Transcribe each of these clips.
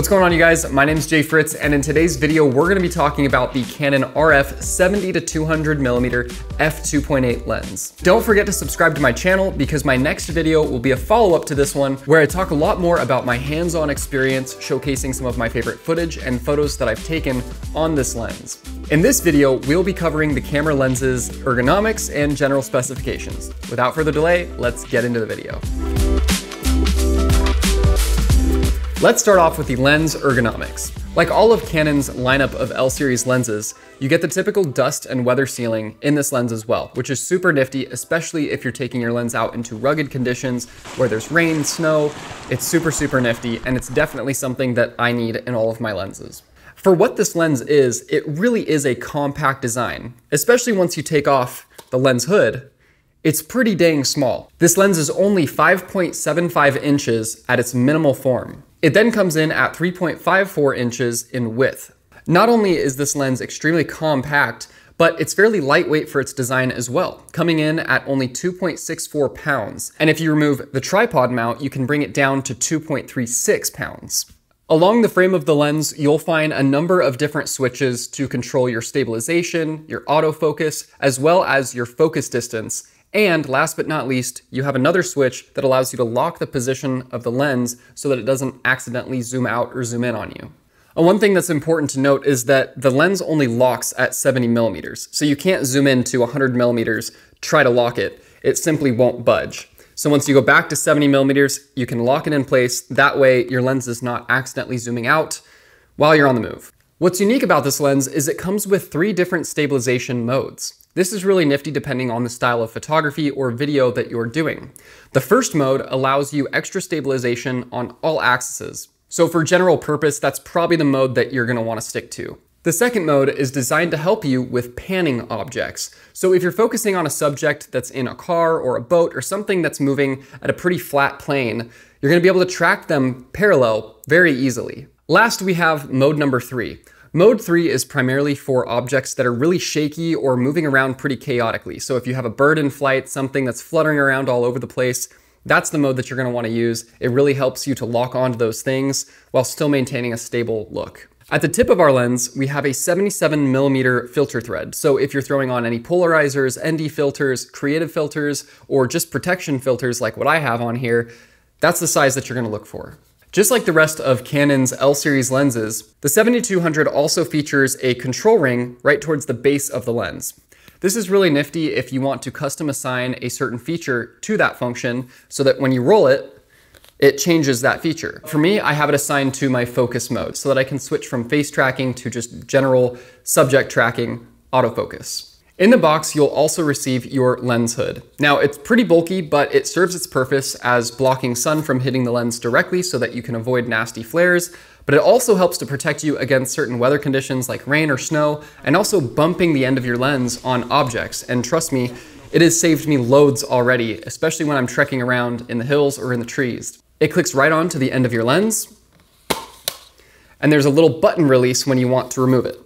What's going on, you guys? My name is Jay Fritz, and in today's video, we're gonna be talking about the Canon RF 70-200mm f2.8 lens. Don't forget to subscribe to my channel because my next video will be a follow-up to this one where I talk a lot more about my hands-on experience showcasing some of my favorite footage and photos that I've taken on this lens. In this video, we'll be covering the camera lens's ergonomics and general specifications. Without further delay, let's get into the video. Let's start off with the lens ergonomics. Like all of Canon's lineup of L series lenses, you get the typical dust and weather sealing in this lens as well, which is super nifty, especially if you're taking your lens out into rugged conditions where there's rain, snow. It's super, super nifty, and it's definitely something that I need in all of my lenses. For what this lens is, it really is a compact design, especially once you take off the lens hood. It's pretty dang small. This lens is only 5.75 inches at its minimal form. It then comes in at 3.54 inches in width. Not only is this lens extremely compact, but it's fairly lightweight for its design as well, coming in at only 2.64 pounds. And if you remove the tripod mount, you can bring it down to 2.36 pounds. Along the frame of the lens, you'll find a number of different switches to control your stabilization, your autofocus, as well as your focus distance. And last but not least, you have another switch that allows you to lock the position of the lens so that it doesn't accidentally zoom out or zoom in on you. And one thing that's important to note is that the lens only locks at 70 millimeters. So you can't zoom in to 100 millimeters, try to lock it. It simply won't budge. So once you go back to 70 millimeters, you can lock it in place. That way your lens is not accidentally zooming out while you're on the move. What's unique about this lens is it comes with 3 different stabilization modes. This is really nifty depending on the style of photography or video that you're doing. The first mode allows you extra stabilization on all axes. So for general purpose, that's probably the mode that you're gonna wanna stick to. The second mode is designed to help you with panning objects. So if you're focusing on a subject that's in a car or a boat or something that's moving at a pretty flat plane, you're gonna be able to track them parallel very easily. Last, we have mode number 3. Mode 3 is primarily for objects that are really shaky or moving around pretty chaotically. So if you have a bird in flight, something that's fluttering around all over the place, that's the mode that you're gonna wanna use. It really helps you to lock onto those things while still maintaining a stable look. At the tip of our lens, we have a 77 millimeter filter thread. So if you're throwing on any polarizers, ND filters, creative filters, or just protection filters like what I have on here, that's the size that you're gonna look for. Just like the rest of Canon's L-series lenses, the 70-200 also features a control ring right towards the base of the lens. This is really nifty if you want to custom assign a certain feature to that function so that when you roll it, it changes that feature. For me, I have it assigned to my focus mode so that I can switch from face tracking to just general subject tracking autofocus. In the box, you'll also receive your lens hood. Now, it's pretty bulky, but it serves its purpose as blocking sun from hitting the lens directly so that you can avoid nasty flares, but it also helps to protect you against certain weather conditions like rain or snow, and also bumping the end of your lens on objects. And trust me, it has saved me loads already, especially when I'm trekking around in the hills or in the trees. It clicks right onto the end of your lens, and there's a little button release when you want to remove it.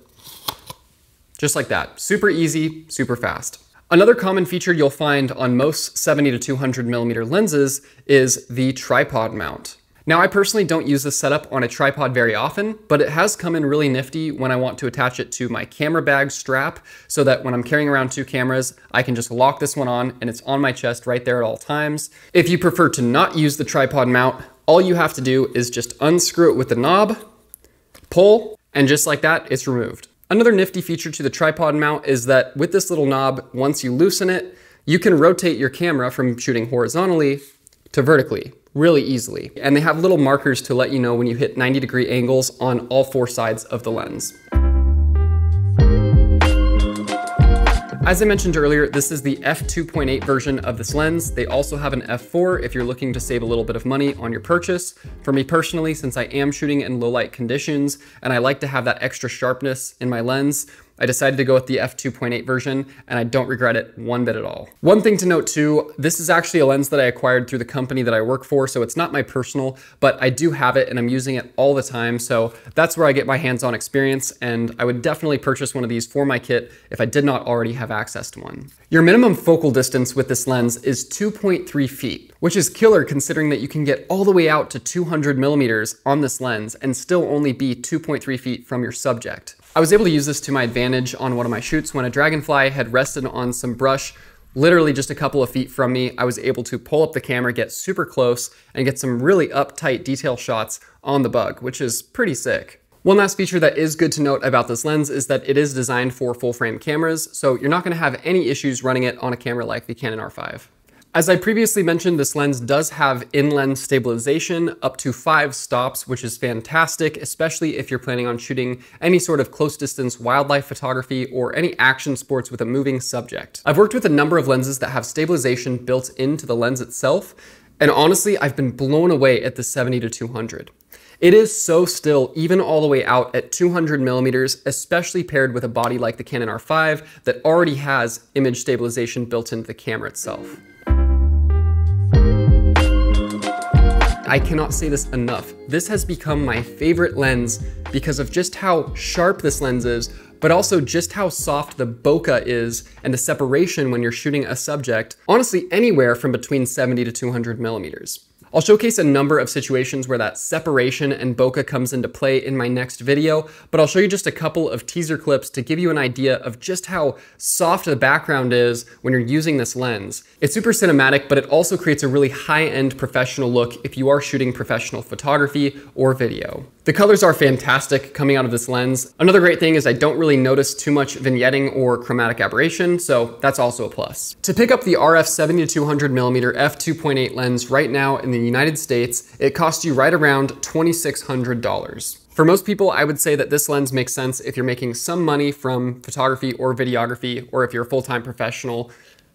Just like that, super easy, super fast. Another common feature you'll find on most 70-200mm lenses is the tripod mount. Now, I personally don't use this setup on a tripod very often, but it has come in really nifty when I want to attach it to my camera bag strap so that when I'm carrying around 2 cameras, I can just lock this one on and it's on my chest right there at all times. If you prefer to not use the tripod mount, all you have to do is just unscrew it with the knob, pull, and just like that, it's removed. Another nifty feature to the tripod mount is that with this little knob, once you loosen it, you can rotate your camera from shooting horizontally to vertically really easily. And they have little markers to let you know when you hit 90-degree angles on all 4 sides of the lens. As I mentioned earlier, this is the f2.8 version of this lens. They also have an f4 if you're looking to save a little bit of money on your purchase. For me personally, since I am shooting in low light conditions and I like to have that extra sharpness in my lens, I decided to go with the f2.8 version, and I don't regret it one bit at all. One thing to note too, this is actually a lens that I acquired through the company that I work for, so it's not my personal, but I do have it and I'm using it all the time, so that's where I get my hands-on experience, and I would definitely purchase one of these for my kit if I did not already have access to one. Your minimum focal distance with this lens is 2.3 feet, which is killer considering that you can get all the way out to 200 millimeters on this lens and still only be 2.3 feet from your subject. I was able to use this to my advantage on one of my shoots when a dragonfly had rested on some brush literally just a couple of feet from me. I was able to pull up the camera, get super close, and get some really uptight detail shots on the bug, which is pretty sick. One last feature that is good to note about this lens is that it is designed for full frame cameras, so you're not gonna have any issues running it on a camera like the Canon R5. As I previously mentioned, this lens does have in-lens stabilization up to 5 stops, which is fantastic, especially if you're planning on shooting any sort of close distance wildlife photography or any action sports with a moving subject. I've worked with a number of lenses that have stabilization built into the lens itself, and honestly, I've been blown away at the 70-200. It is so still, even all the way out at 200 millimeters, especially paired with a body like the Canon R5 that already has image stabilization built into the camera itself. I cannot say this enough. This has become my favorite lens because of just how sharp this lens is, but also just how soft the bokeh is and the separation when you're shooting a subject, honestly anywhere from between 70-200 millimeters. I'll showcase a number of situations where that separation and bokeh comes into play in my next video, but I'll show you just a couple of teaser clips to give you an idea of just how soft the background is when you're using this lens. It's super cinematic, but it also creates a really high-end professional look if you are shooting professional photography or video. The colors are fantastic coming out of this lens. Another great thing is I don't really notice too much vignetting or chromatic aberration, so that's also a plus. To pick up the RF 70-200mm f2.8 lens right now in the United States, it costs you right around $2,600. For most people, I would say that this lens makes sense if you're making some money from photography or videography, or if you're a full-time professional,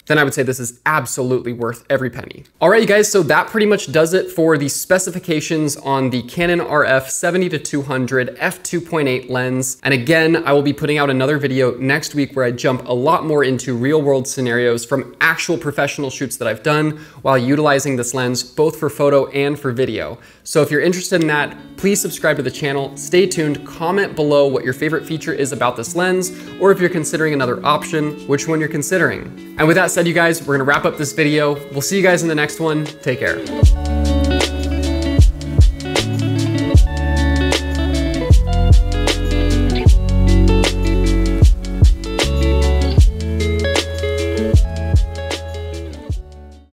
then I would say this is absolutely worth every penny. All right, you guys, so that pretty much does it for the specifications on the Canon RF 70-200 f2.8 lens. And again, I will be putting out another video next week where I jump a lot more into real world scenarios from actual professional shoots that I've done while utilizing this lens, both for photo and for video. So if you're interested in that, please subscribe to the channel, stay tuned, comment below what your favorite feature is about this lens, or if you're considering another option, which one you're considering. And with that said, you guys, we're gonna wrap up this video. We'll see you guys in the next one. Take care.